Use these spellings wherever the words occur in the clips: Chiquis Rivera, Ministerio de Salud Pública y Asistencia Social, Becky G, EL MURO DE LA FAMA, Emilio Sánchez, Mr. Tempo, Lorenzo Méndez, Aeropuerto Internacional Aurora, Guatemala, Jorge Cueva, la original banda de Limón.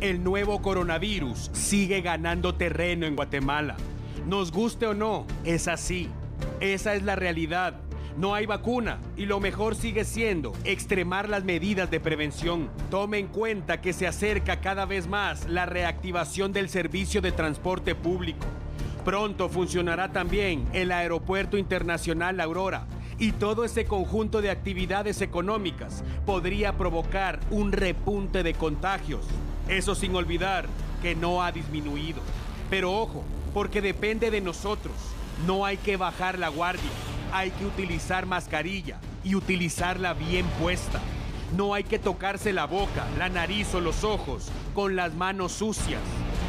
El nuevo coronavirus sigue ganando terreno en Guatemala. Nos guste o no, es así. Esa es la realidad. No hay vacuna y lo mejor sigue siendo extremar las medidas de prevención. Tome en cuenta que se acerca cada vez más la reactivación del servicio de transporte público. Pronto funcionará también el Aeropuerto Internacional Aurora y todo ese conjunto de actividades económicas podría provocar un repunte de contagios. Eso sin olvidar que no ha disminuido. Pero ojo, porque depende de nosotros. No hay que bajar la guardia. Hay que utilizar mascarilla y utilizarla bien puesta. No hay que tocarse la boca, la nariz o los ojos con las manos sucias.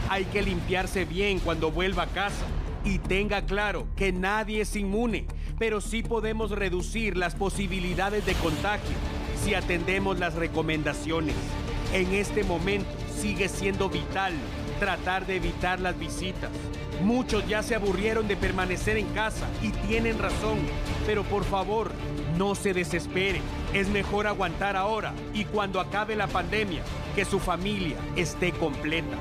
Hay que limpiarse bien cuando vuelva a casa. Y tenga claro que nadie es inmune, pero sí podemos reducir las posibilidades de contagio si atendemos las recomendaciones. En este momento sigue siendo vital tratar de evitar las visitas. Muchos ya se aburrieron de permanecer en casa y tienen razón, pero por favor, no se desesperen. Es mejor aguantar ahora y cuando acabe la pandemia, que su familia esté completa.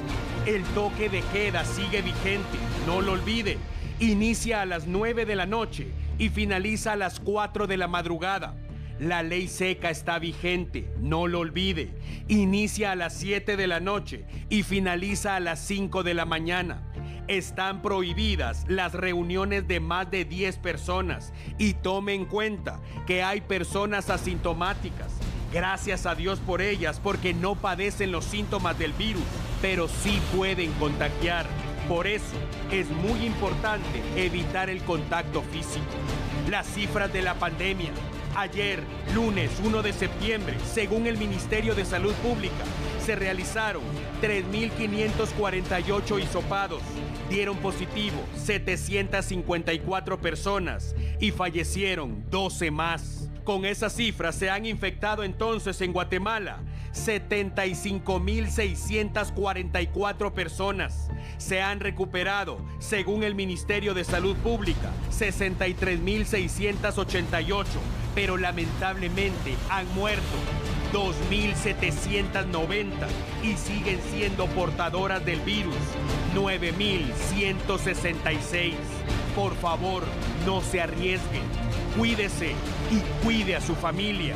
El toque de queda sigue vigente, no lo olvide. Inicia a las 9 de la noche y finaliza a las 4 de la madrugada. La ley seca está vigente, no lo olvide. Inicia a las 7 de la noche y finaliza a las 5 de la mañana. Están prohibidas las reuniones de más de 10 personas y tome en cuenta que hay personas asintomáticas. Gracias a Dios por ellas porque no padecen los síntomas del virus, pero sí pueden contagiar. Por eso es muy importante evitar el contacto físico. Las cifras de la pandemia. Ayer, lunes 1 de septiembre, según el Ministerio de Salud Pública, se realizaron 3.548 hisopados. Dieron positivo 754 personas y fallecieron 12 más. Con esas cifras se han infectado entonces en Guatemala 75.644 personas. Se han recuperado, según el Ministerio de Salud Pública, 63.688, pero lamentablemente han muerto 2.790 y siguen siendo portadoras del virus, 9.166. Por favor, no se arriesguen, cuídese y cuide a su familia.